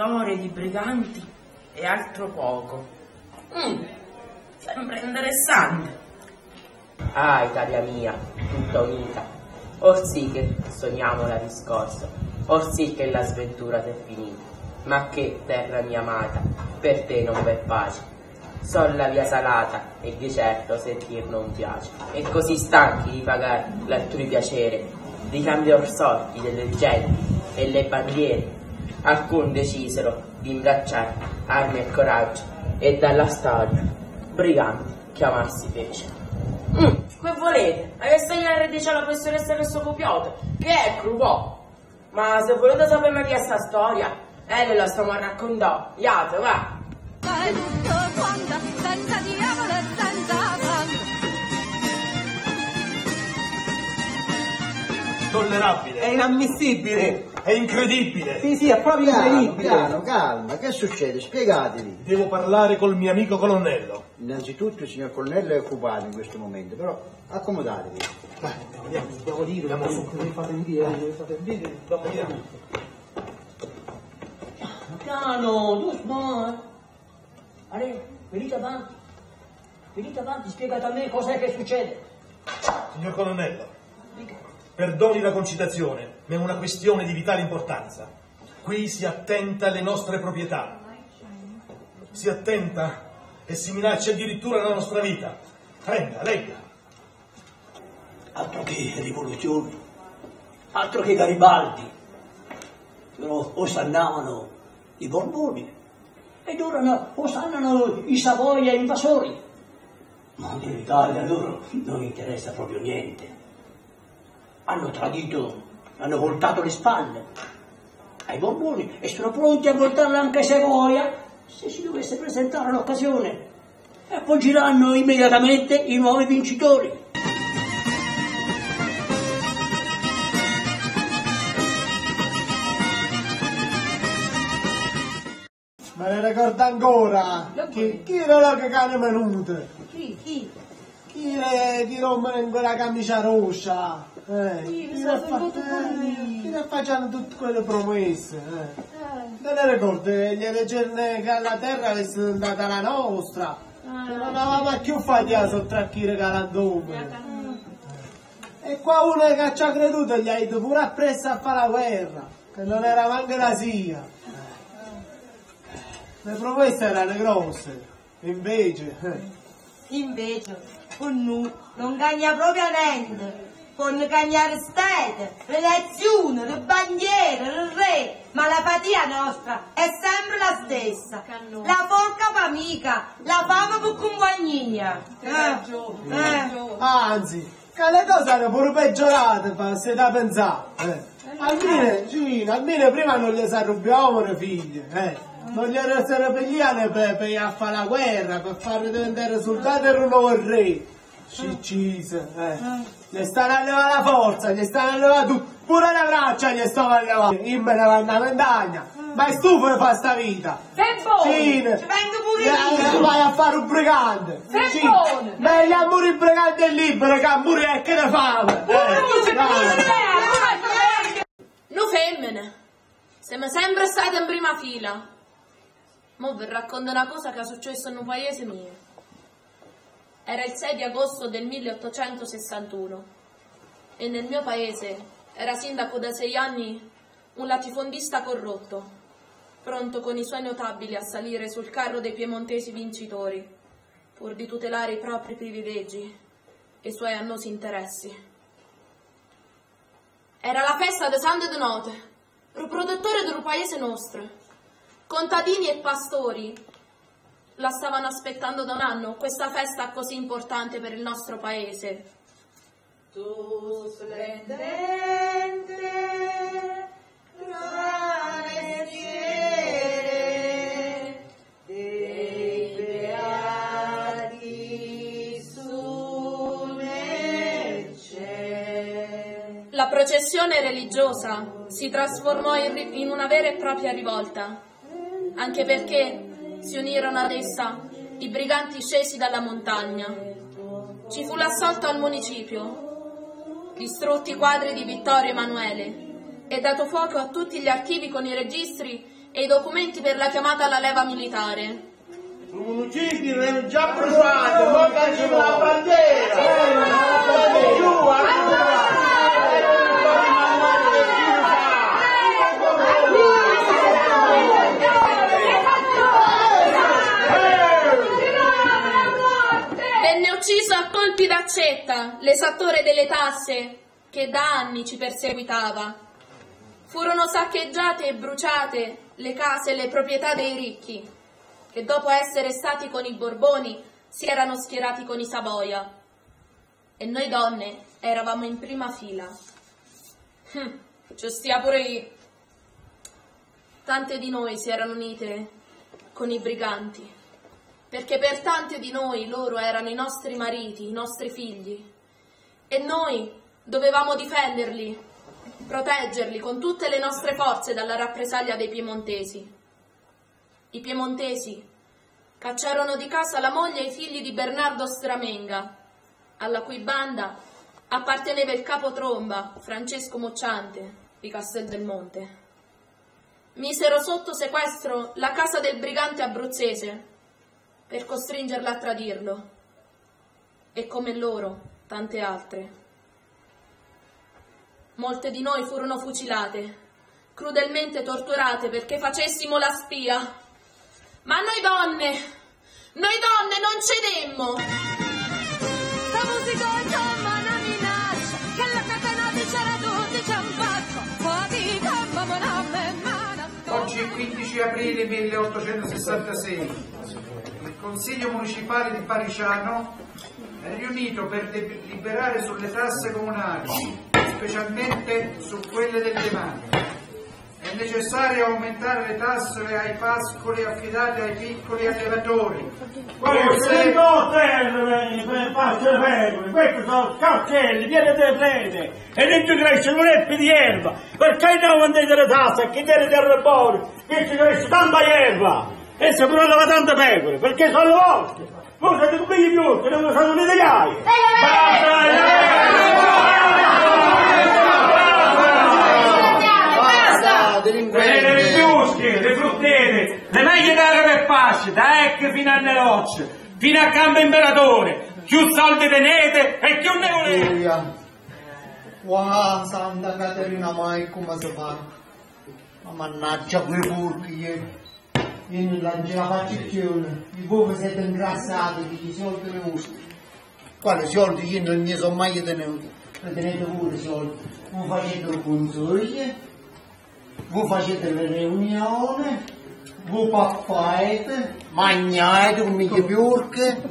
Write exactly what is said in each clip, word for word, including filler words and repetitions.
storia di briganti e altro poco. Mm, sembra interessante. Ah, Italia mia, tutta unita, or sì che sogniamo la riscossa, or sì che la sventura t'è finita, ma che, terra mia amata, per te non v'è pace. Sol la via salata, e di certo sentir non piace, e così stanchi di pagare l'altrui piacere, di cambiar sorti delle leggende e le bandiere, alcun decisero di imbracciare armi e coraggio, e dalla stagia briganti chiamarsi fece. Mm, che volete? Avesse io radice alla professoressa che sono copiato, che è crupò. Ma se volete sapere mai chi è sta storia, eh, ve la stiamo a raccontare, iate, va! È tutto quanto, senza diavolo e senza sangue. Tollerabile. È inammissibile. È incredibile. Sì, sì, è proprio calma, incredibile. Calma, calma, che succede? Spiegatevi. Devo parlare col mio amico colonnello. Innanzitutto il signor colonnello è occupato in questo momento, però accomodatevi. Vai, andiamo, devo dire, andiamo su, mi fate vedere, mi fate vedere, dopo andiamo. Piano, tu smart. Ale, venite avanti, venite avanti, spiegate a me cos'è che succede. Signor colonnello, dica. Perdoni la concitazione, ma è una questione di vitale importanza. Qui si attenta alle nostre proprietà, si attenta e si minaccia addirittura la nostra vita. Prenda, legga. Altro che rivoluzione, altro che Garibaldi, però osannavano i Borboni. Ed ora no, osannano i Savoia invasori. Ma per l'Italia loro non interessa proprio niente. Hanno tradito, hanno voltato le spalle ai Borboni e sono pronti a voltarle anche a Savoia se si dovesse presentare l'occasione. E appoggeranno immediatamente i nuovi vincitori. Me ne ricordo ancora chi, chi era la cane menuta? Chi? Chi? Chi era chi rompe ancora la camicia rossa? Eh, sì, chi ne fa, eh, facciano tutte quelle promesse? Eh. Eh. Me ne ricordo gli eleggerne che alla terra avesse andata la nostra. Ah, che non avevamo più fatti a sottracchire calandome. E qua uno che ci ha creduto gli ha detto pure appresso a fare la guerra, che non era manca la sia. Le promesse erano grosse, invece... Invece, con noi non cagna proprio niente, con cagnare state, relazioni, le bandiere, il re, ma la fatia nostra è sempre la stessa, la forca per amica, la fama per compagnia. Eh? Eh? Anzi, che le cose hanno pure peggiorate, se da pensare. Eh? Almeno, Gino, almeno prima non le sarrubbiamo le figlie, eh? Non gli arrestano per gli anni per a fare la guerra, per far diventare soldato e un nuovo re. Ciccise, eh. Gli stanno a levare la forza, gli stanno a levare tutto, pure la braccia gli stanno a levare. Io me ne vado a vent'anni, ma è stufo di fare sta vita. Fembone, ci vengo pure io. Vai a fare un brigante. Fembone. Meglio a morire il brigante libero che a morire che ne fame. No femmine, siamo sempre state in prima fila. Mo' vi racconto una cosa che è successo in un paese mio. Era il sei di agosto del milleottocentosessantuno e nel mio paese era sindaco da sei anni un latifondista corrotto, pronto con i suoi notabili a salire sul carro dei piemontesi vincitori, pur di tutelare i propri privilegi e i suoi annosi interessi. Era la festa de San Donato, un produttore del paese nostro. Contadini e pastori la stavano aspettando da un anno, questa festa così importante per il nostro paese. Tu splendente planetiere dei beati sulle cielo. La processione religiosa si trasformò in, in una vera e propria rivolta. Anche perché si unirono ad essa i briganti scesi dalla montagna. Ci fu l'assalto al municipio, distrutti i quadri di Vittorio Emanuele e dato fuoco a tutti gli archivi con i registri e i documenti per la chiamata alla leva militare. I municipio l'hanno già provato, non facciamo la bandiera! Giù, allora! Venne ucciso a colpi d'accetta, l'esattore delle tasse, che da anni ci perseguitava. Furono saccheggiate e bruciate le case e le proprietà dei ricchi, che dopo essere stati con i Borboni si erano schierati con i Savoia. E noi donne eravamo in prima fila. Hm, ci stia pure lì. Tante di noi si erano unite con i briganti, perché per tante di noi loro erano i nostri mariti, i nostri figli, e noi dovevamo difenderli, proteggerli con tutte le nostre forze dalla rappresaglia dei piemontesi. I piemontesi cacciarono di casa la moglie e i figli di Bernardo Stramenga, alla cui banda apparteneva il capotromba Francesco Mocciante di Castel del Monte. Misero sotto sequestro la casa del brigante abruzzese, per costringerla a tradirlo, e come loro tante altre. Molte di noi furono fucilate, crudelmente torturate perché facessimo la spia, ma noi donne, noi donne non cedemmo. La musica è tomba, una minaccia, che la catena di Ceratutti c'è un pazzo, fuori campo, moname e mana. Oggi è il quindici aprile milleottocentosessantasei. Il Consiglio Municipale di Parigiano è riunito per deliberare sulle tasse comunali, specialmente su quelle del demanio. È necessario aumentare le tasse ai pascoli affidati ai piccoli allevatori. Queste sono terre, passe ferme, questi sono cartelli, viene delle prede, e l'integration non è più di erba, perché non vendete le tasse, chi deve terre buone, l'integration tanta erba. E se pure aveva tante pecore, perché sono le vostre. Voi siete come gli più, non sono le migliaia. Basta! Vedete le giuste, le fruttere, le meglio dare per pace, da Ecche fino a Nelocce, fino a Campo Imperatore. Più salve tenete e più ne volete. Wow, Santa Caterina, mai come si fa? Ma mannaggia quei furti. Quindi la faccione, i voi siete ingrassati, i soldi ne usi. Quali soldi io non ne sono mai tenuti? Ne tenete pure i soldi. Voi facete il consiglio, voi facete le riunioni, voi pappate, mangiate un mica piurche,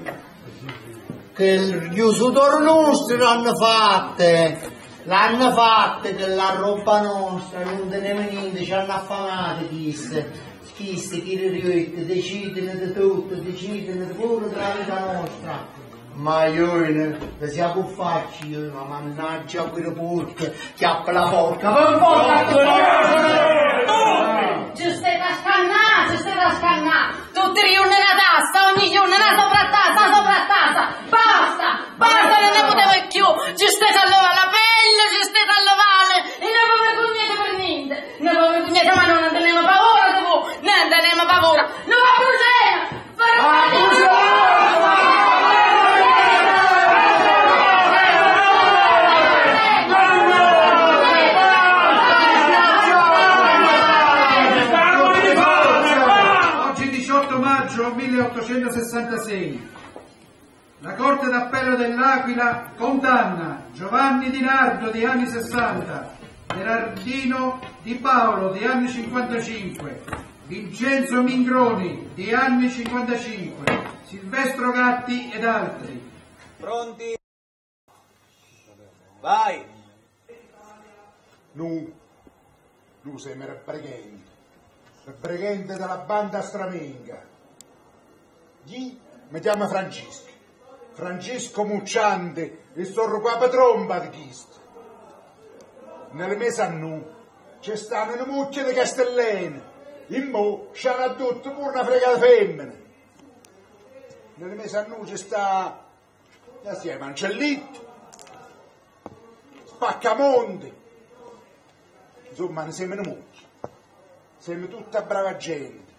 che gli usutori nostri l'hanno fatte. L'hanno fatta che la roba nostra, non teneva niente, ci hanno affamati, disse. Chissà chi le rivette, decidete di tutto, decidete pure della vita nostra. Ma io ne siamo facci, io, ma mannaggia quelle porche, chiappa la porca, per forza che porca! Ci stai da scannare, ci stai da scannare! Tutti riuniti la tassa, ogni giorno una sopra tassa, sopra tassa! Basta! Basta, non ne potevo più! Ci stai da allora la pelle, ci stai da l'ovale! E non avevo vergognato per niente! Non avevo vergognato, ma non tenevo paura! Ne andiamo a paura! Non va più lei! Oggi diciotto maggio milleottocentosessantasei la Corte d'Appello dell'Aquila condanna Giovanni Di Nardo di anni sessanta, Gerardino Di Paolo di anni cinquantacinque, Vincenzo Mingroni, di anni cinquantacinque, Silvestro Gatti ed altri. Pronti? Vai! Nu, nu sei il Briganti, il Briganti della banda Stramenga. Gli mi chiama Francesco, Francesco Mocciante, e sono qua per tromba di questo. Nelle mese a nu, c'è stata una mucchia di castellene. In mo c'era tutto pure una fregata femmina. Nelle mese a noi c'è sta assieme Mancellitti, Spaccamonte, insomma ne sembrano molti. sembra tutta brava gente,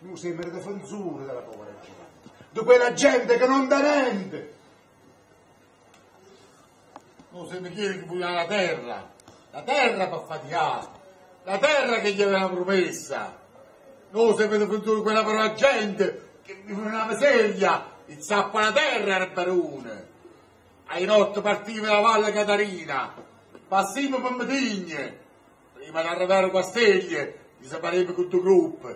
non sembra difensore della povera gente, di quella gente che non dà niente, non sembra chiede che vuole la terra, la terra per faticare, la terra che gli aveva promessa, non sembra difensore di quella povera gente che gli fa una miseria, il sappo alla terra era il barone. Ai notti partiva la Valle Caterina, passimo per Medigne, prima di arrivare a Casteglie, gli separiamo con tutto il gruppo.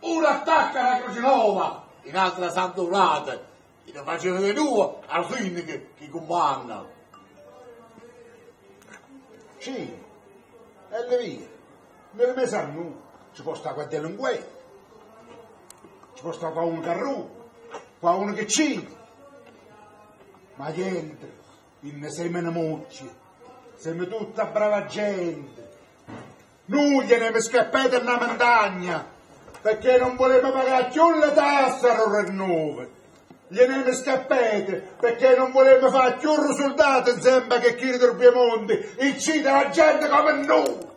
Uno attacca la Croce Nova, in altra Sant'Orate, e ne faceva di due al fine che, che comanda. Sì, e le vie, non mi sanno, ci può stare qua dentro un guai, ci può stare qua un carro, qua uno che ci. Ma gente, in semena moccia, sembra tutta brava gente. Noi gliene scappate una montagna, perché non voleva pagare più le tasse al rinnovo. Gliene scappate, perché non voleva fare più risultato insieme che chi del Piemonte incide la gente come noi.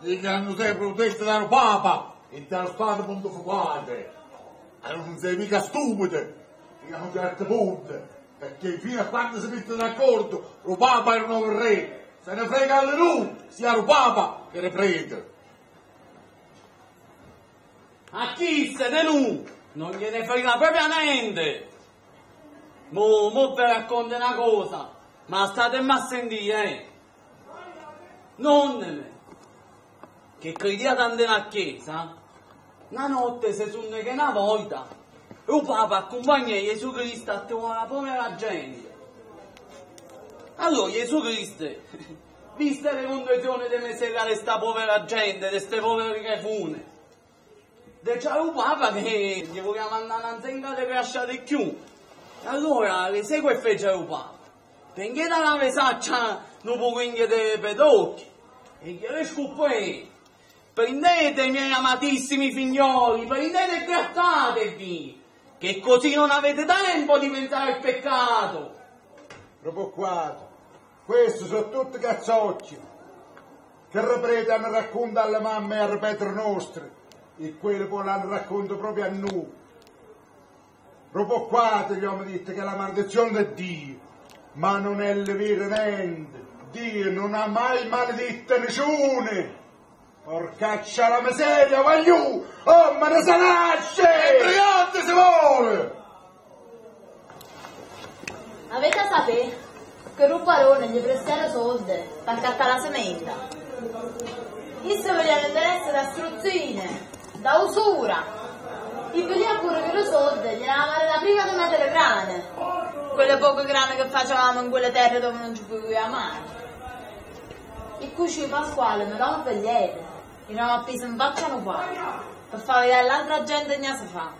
Gli hanno sempre protetto dal Papa e dallo Stato pontificale. Allora non sei mica stupido, fino a un certo punto, perché fino a quando si mettono d'accordo, lo Papa era un nuovo re, se ne frega alle lui, sia lo Papa che ne frega. A chi se ne lui? Non gliene frega proprio niente. Mo, mo vi racconto una cosa, ma state a sentire, eh. Nonnene, che crediate andare a chiesa, una notte si sono che una volta il Papa accompagna Gesù Cristo a trovare la povera gente. Allora Gesù Cristo, viste le condizioni di mesellare questa povera gente, di queste povere che fune, c'è il Papa che gli voleva andare a tenga di crescere più. Allora le segue e fece il Papa, perché da una vesaccia non può quingere per d'occhi, e gli riesco poi. Prendete i miei amatissimi figlioli, prendete e grattatevi, che così non avete tempo di pensare al peccato. Propocquato, questi sono tutti cazzocchi, che ripetono racconto alle mamme e a ripetere nostre, e quelli poi l'hanno racconto proprio a noi. Propocquato gli uomini dite che è la maledizione di Dio, ma non è il vero niente, Dio non ha mai maledetto nessuno. Porcaccia la miseria, vai giù! Oh, ma ne se nasce! E brigante si vuole! Avete a sapere che il rubarone gli prestano soldi per accattare la sementa. Questo vogliamo interesse da struzzine, da usura. E vogliamo pure che i soldi gli davano la prima di una delle grane. Quelle poche grane che facevamo in quelle terre dove non ci potevamo mai. E cui ci Pasquale me lo vegliete. E non appeso in baccano qua, per far vedere l'altra gente che ne si fa.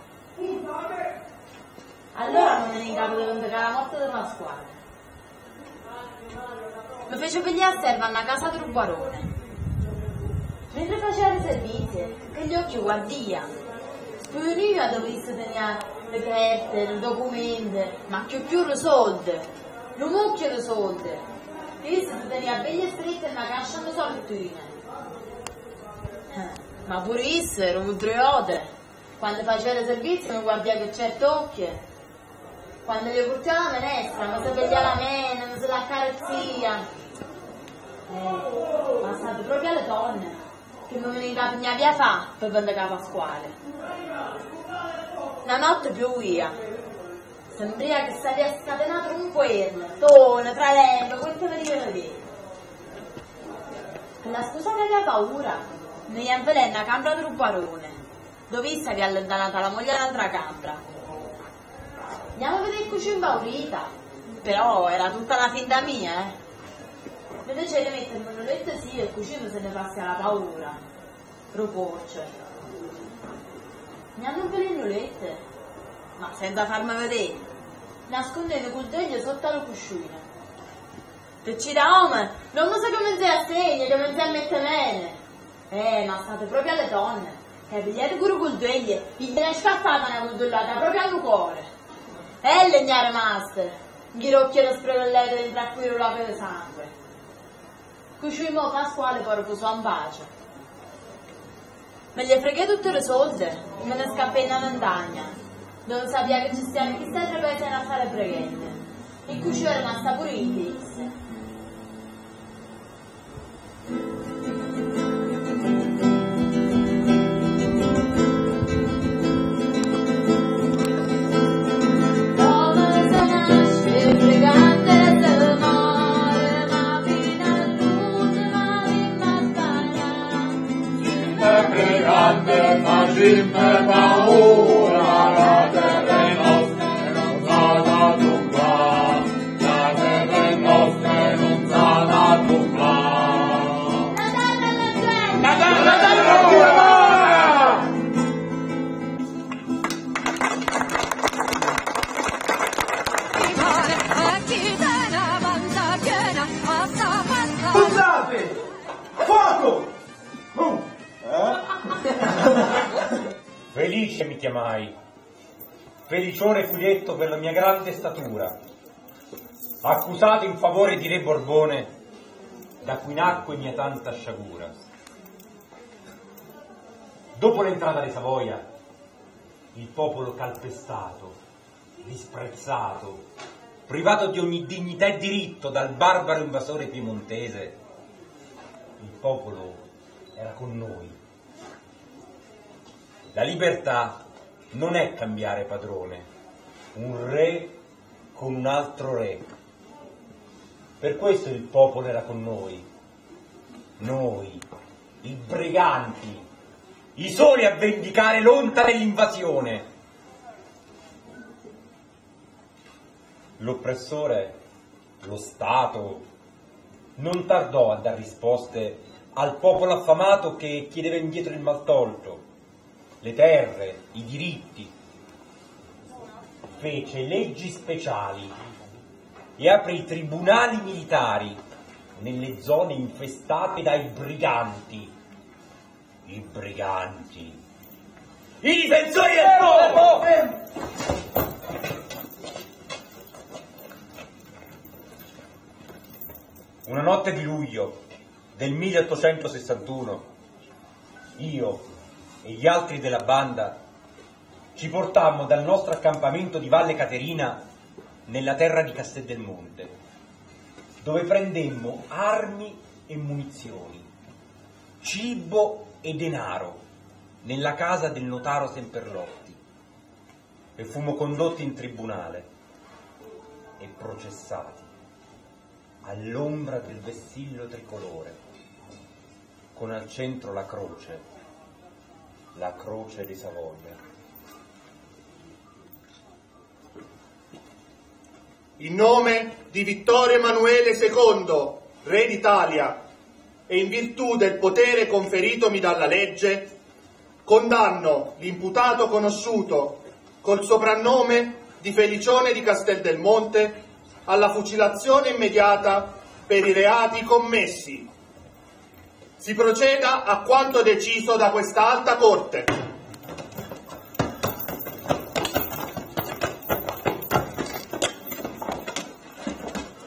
Allora non mi ricordo che la morte di Pasquale. Mi fece pigliare a serva alla casa del barone. Mentre faceva le servizie, che gli occhi guardia. Speriva dovesse tenere le carte, i documenti, ma che più le soldi, lo mucchio le soldi. E si teneva belle strette e una caccia di solitudine. Ma pure esse era un triote. Quando faceva il servizio mi guardava che certe occhie. Quando gli portava la menestra, non si vegliava la mena, non si la carezzia. Eh, ma stato proprio alle donne, che mi veniva a via fa per andare a Pasquale. La notte piovia. Sembria che sarebbe scatenato un cuerno, tono, tralendo, questo per dire lì. Per la scusa della paura, mi avvelena la cambra del barone, dove essa che è allontanata la moglie dall'altra cambra. Andiamo a vedere il cucino impaurita, però era tutta la finta mia, eh. Invece di mettermi un letto sì, il cucino se ne passa la paura. Propocce. Mi hanno avvelenato il letto. Ma senza farmi vedere, nascondendo col deglio sotto la cuscina. Che ci da home, non lo so che mi a segno, che mi a mettere bene. Eh, ma state proprio alle donne, che pigliate pure col deglio, gli viene scappata una condollata proprio al cuore. Eh, legnare master, ghirocchio lo sprevellete dentro a cui lo lave sangue. cucino Pasquale per fare un bacio. Me li freghi tutte le soldi e me ne scappai in una montagna, dove sapeva che ci stiamo chissà tre pezzi a fare preghiere. E cui ci è rimasta pure in disse. Sempre paura la terra è nostra, non sa da tuffare, la terra è nostra, non sa da tuffare. La terra, la terra, la terra, puntate! Fuoco! Oh. Eh? Felice mi chiamai, felicione fu detto per la mia grande statura, accusato in favore di re Borbone, da cui nacque mia tanta sciagura. Dopo l'entrata di Savoia, il popolo calpestato, disprezzato, privato di ogni dignità e diritto dal barbaro invasore piemontese, il popolo era con noi. La libertà non è cambiare padrone, un re con un altro re. Per questo il popolo era con noi, noi, i briganti, i soli a vendicare l'onta dell'invasione. L'oppressore, lo Stato, non tardò a dare risposte al popolo affamato che chiedeva indietro il maltolto, le terre, i diritti. Fece leggi speciali e aprì tribunali militari nelle zone infestate dai briganti. I briganti, i difensori del popolo! Una notte di luglio del milleottocentosessantuno, io e gli altri della banda ci portammo dal nostro accampamento di Valle Caterina nella terra di Castel del Monte, dove prendemmo armi e munizioni, cibo e denaro nella casa del notaro Semperlotti e fummo condotti in tribunale e processati all'ombra del vessillo tricolore, con al centro la croce, la croce di Savoia. In nome di Vittorio Emanuele secondo, re d'Italia, e in virtù del potere conferitomi dalla legge, condanno l'imputato conosciuto col soprannome di Felicione di Castel del Monte alla fucilazione immediata per i reati commessi. Si proceda a quanto deciso da questa alta corte.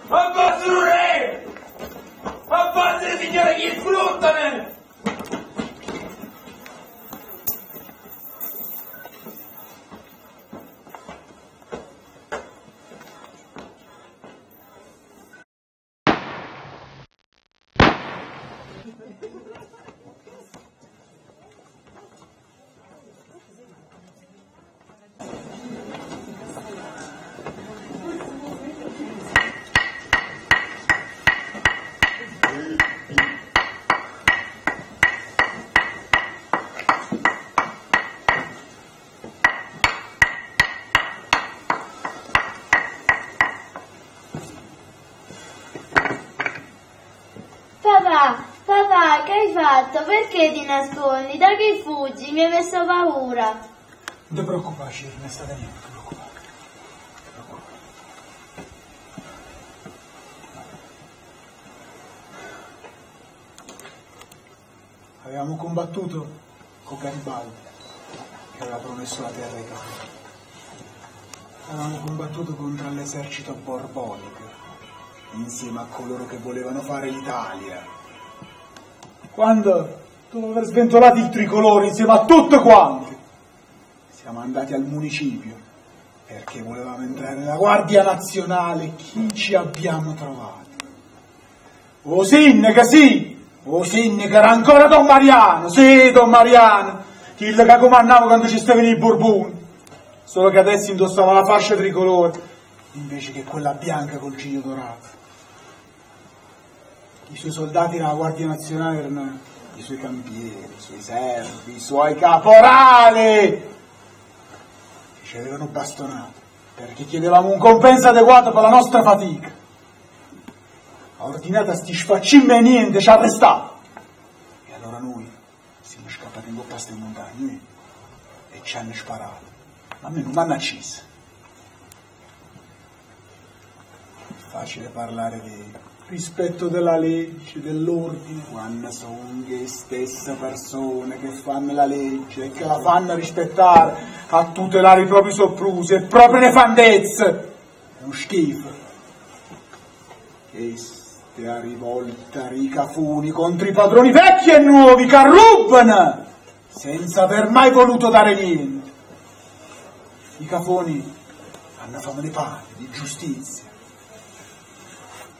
Abbassi il re! Abbassi le signore che sfruttano! Perché ti nascondi? Da che fuggi? Mi hai messo paura. Non preoccuparci, non è stata niente, non preoccupare. Avevamo combattuto con Garibaldi, che aveva promesso la terra ai cani. Avevamo combattuto contro l'esercito borbonico, insieme a coloro che volevano fare l'Italia. quando, dopo aver sventolato il tricolore insieme a tutti quanti, siamo andati al municipio perché volevamo entrare nella Guardia Nazionale, chi ci abbiamo trovato? O sindaca, sì! O sindaca, era ancora Don Mariano! Sì, Don Mariano! Chi che comandava quando ci stavano i Borboni! Solo che adesso indossava la fascia tricolore, invece che quella bianca col ciglio dorato. I suoi soldati della Guardia Nazionale erano i suoi campieri, i suoi servi, i suoi caporali! Che ci avevano bastonato, perché chiedevamo un compenso adeguato per la nostra fatica. Ha ordinato a sti sfaccimmi e niente, ci ha arrestato. E allora noi siamo scappati in coppa a ste montagne e ci hanno sparato. Ma a me non mi hanno acceso. È facile parlare di rispetto della legge, dell'ordine, quando sono le stesse persone che fanno la legge e che la fanno rispettare, a tutelare i propri soprusi e le proprie nefandezze. È uno schifo. Questa rivolta ricafuni contro i padroni vecchi e nuovi che rubano senza aver mai voluto dare niente. I cafoni hanno fame di pane, di giustizia.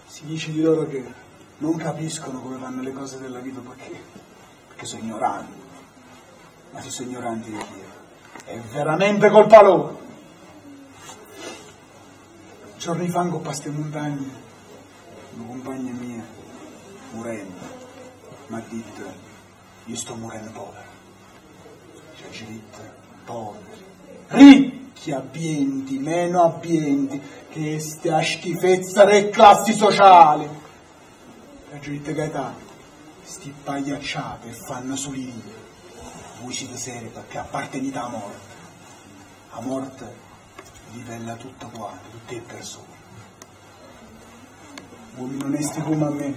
Si dice di loro che non capiscono come vanno le cose della vita perché, perché sono ignoranti. Ma se sono ignoranti di Dio, è veramente colpa loro. Giorni fa con queste montagne una compagna mia, morendo, mi ha detto, io sto morendo povero. Cioè, ci ha detto, poveri, ricchi abbienti, meno abbienti, che stia schifezza delle classi sociali. Cioè, ci ha detto Gaetano, sti pagliacciate e fanno solire. Voi siete seri perché appartenete alla morte. La morte livella tutto quanto, tutte le persone. Uomini onesti come a me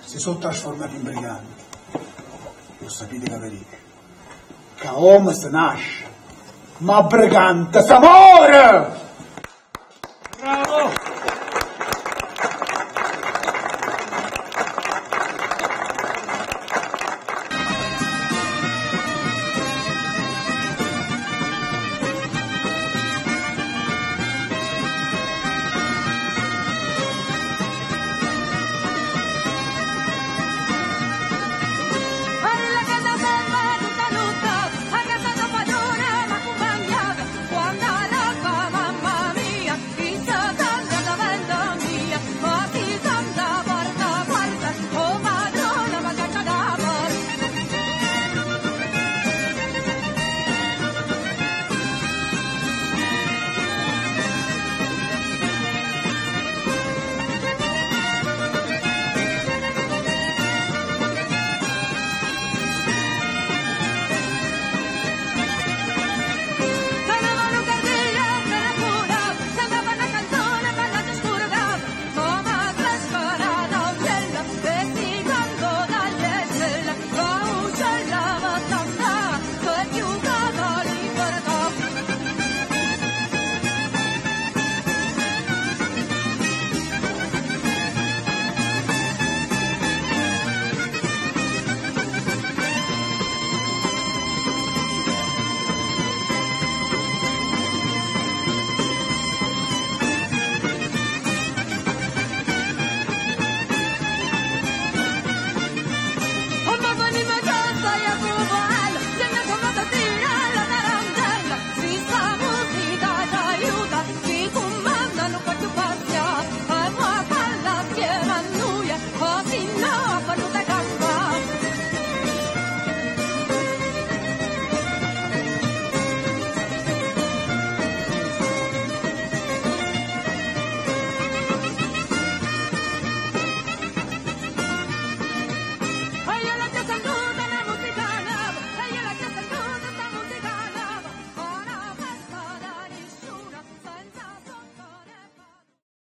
si sono trasformati in briganti. Lo sapete la verità, che uomo si nasce, ma brigante si muore!